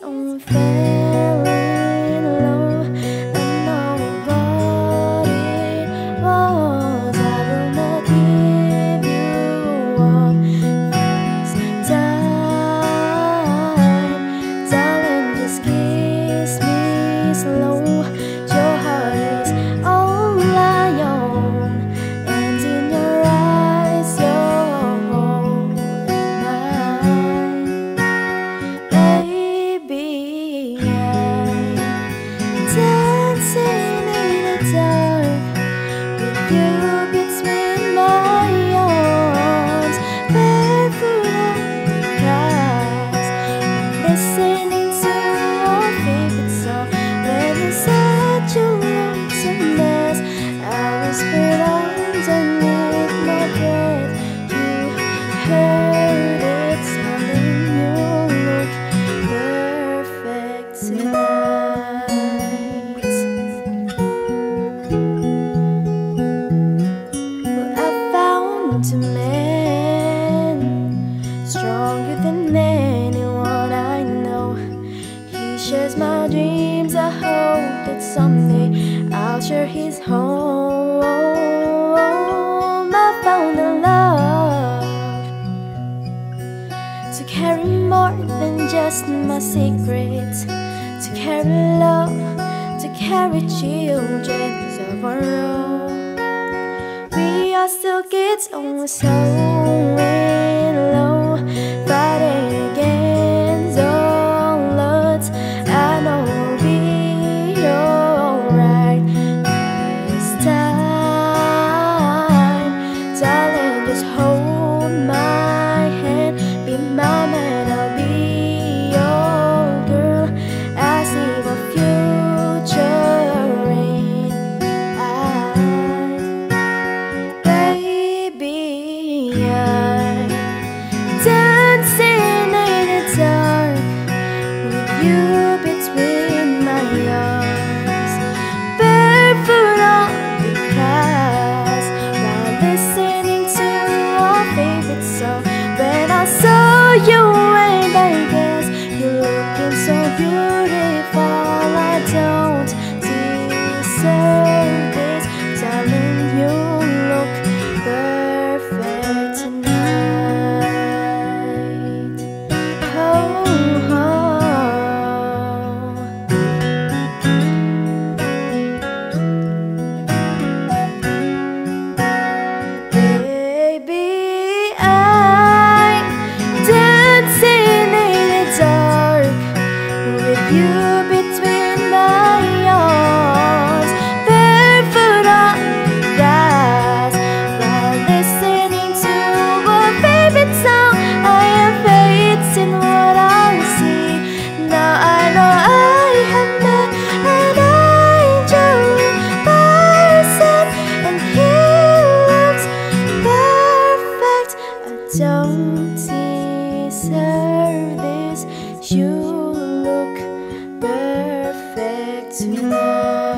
birds on falling low, and nobody was. I will not give you up this time, darling. Just kiss me slow. Your heart is all I own, and in your eyes you're all mine, baby. I'm dancing in the dark with you between my arms, barefoot on the grass, listening to your favorite song. When you said you looked so nice, I whispered underneath my breath. You heard it sounding. You look perfect tonight. Well, I found a man stronger than anyone I know. He shares my dreams. I hope that someday I'll share his home. I found a love to carry more than just my secrets, to carry love, to carry children of our own. We are still kids, and we're so in love, fighting against all odds. I know we'll be alright this time, darling. Just hold my hand, be my man, I'll be your girl. I see the future in eyes, baby. I'm dancing in the dark with you between my arms, barefoot on the grass, while listening to our favorite song. When I saw you, and I guess you're looking so beautiful. I don't deserve this, darling. You look perfect tonight. Oh. Baby, I'm dancing in the dark with you between my arms, barefoot on the grass, while listening to a favorite song. I am faith in what I see. Now I know I have met an angel in person, and he looks perfect. I don't deserve this. You look perfect tonight.